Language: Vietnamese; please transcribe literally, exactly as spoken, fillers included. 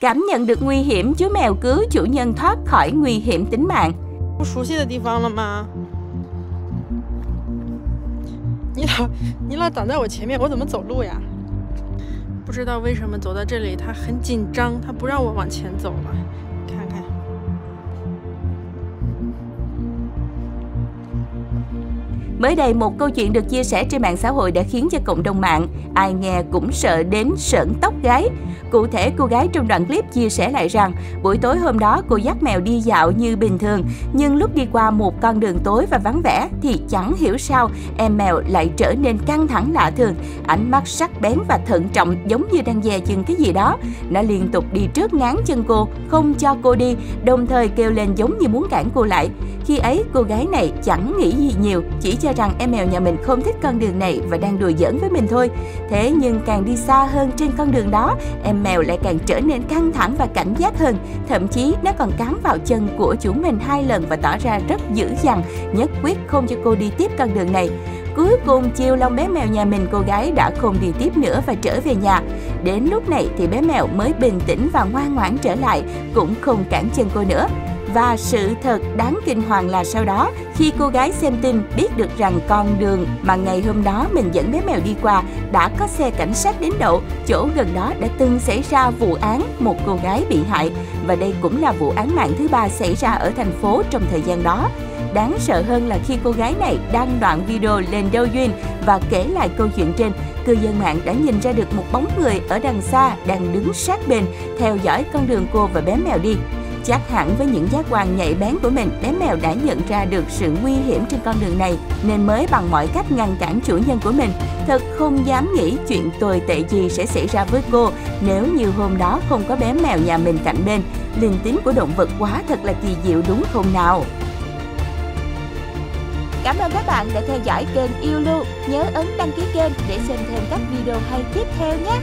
Cảm nhận được nguy hiểm, chú mèo cứu chủ nhân thoát khỏi nguy hiểm tính mạng. Mới đây, một câu chuyện được chia sẻ trên mạng xã hội đã khiến cho cộng đồng mạng ai nghe cũng sợ đến sởn tóc gáy. Cụ thể, cô gái trong đoạn clip chia sẻ lại rằng buổi tối hôm đó cô dắt mèo đi dạo như bình thường, nhưng lúc đi qua một con đường tối và vắng vẻ thì chẳng hiểu sao em mèo lại trở nên căng thẳng lạ thường, ánh mắt sắc bén và thận trọng giống như đang dè chừng cái gì đó. Nó liên tục đi trước ngáng chân cô, không cho cô đi, đồng thời kêu lên giống như muốn cản cô lại. Khi ấy, cô gái này chẳng nghĩ gì nhiều, chỉ cho rằng em mèo nhà mình không thích con đường này và đang đùa giỡn với mình thôi. Thế nhưng càng đi xa hơn trên con đường đó, em mèo lại càng trở nên căng thẳng và cảnh giác hơn. Thậm chí nó còn cắn vào chân của chủ mình hai lần và tỏ ra rất dữ dằn, nhất quyết không cho cô đi tiếp con đường này. Cuối cùng chiều lòng bé mèo nhà mình, cô gái đã không đi tiếp nữa và trở về nhà. Đến lúc này thì bé mèo mới bình tĩnh và ngoan ngoãn trở lại, cũng không cản chân cô nữa. Và sự thật đáng kinh hoàng là sau đó, khi cô gái xem tin biết được rằng con đường mà ngày hôm đó mình dẫn bé mèo đi qua đã có xe cảnh sát đến đậu, chỗ gần đó đã từng xảy ra vụ án một cô gái bị hại. Và đây cũng là vụ án mạng thứ ba xảy ra ở thành phố trong thời gian đó. Đáng sợ hơn là khi cô gái này đăng đoạn video lên Douyin và kể lại câu chuyện trên, cư dân mạng đã nhìn ra được một bóng người ở đằng xa đang đứng sát bên, theo dõi con đường cô và bé mèo đi. Chắc hẳn với những giác quan nhạy bén của mình, bé mèo đã nhận ra được sự nguy hiểm trên con đường này nên mới bằng mọi cách ngăn cản chủ nhân của mình. Thật không dám nghĩ chuyện tồi tệ gì sẽ xảy ra với cô nếu như hôm đó không có bé mèo nhà mình cạnh bên. Linh tính của động vật quá thật là kỳ diệu đúng không nào? Cảm ơn các bạn đã theo dõi kênh Yêu Lu. Nhớ ấn đăng ký kênh để xem thêm các video hay tiếp theo nhé!